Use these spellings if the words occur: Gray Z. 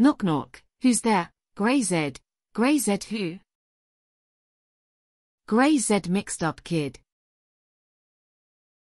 Knock knock, who's there? Gray Z. Gray Z who? Gray Z mixed up kid.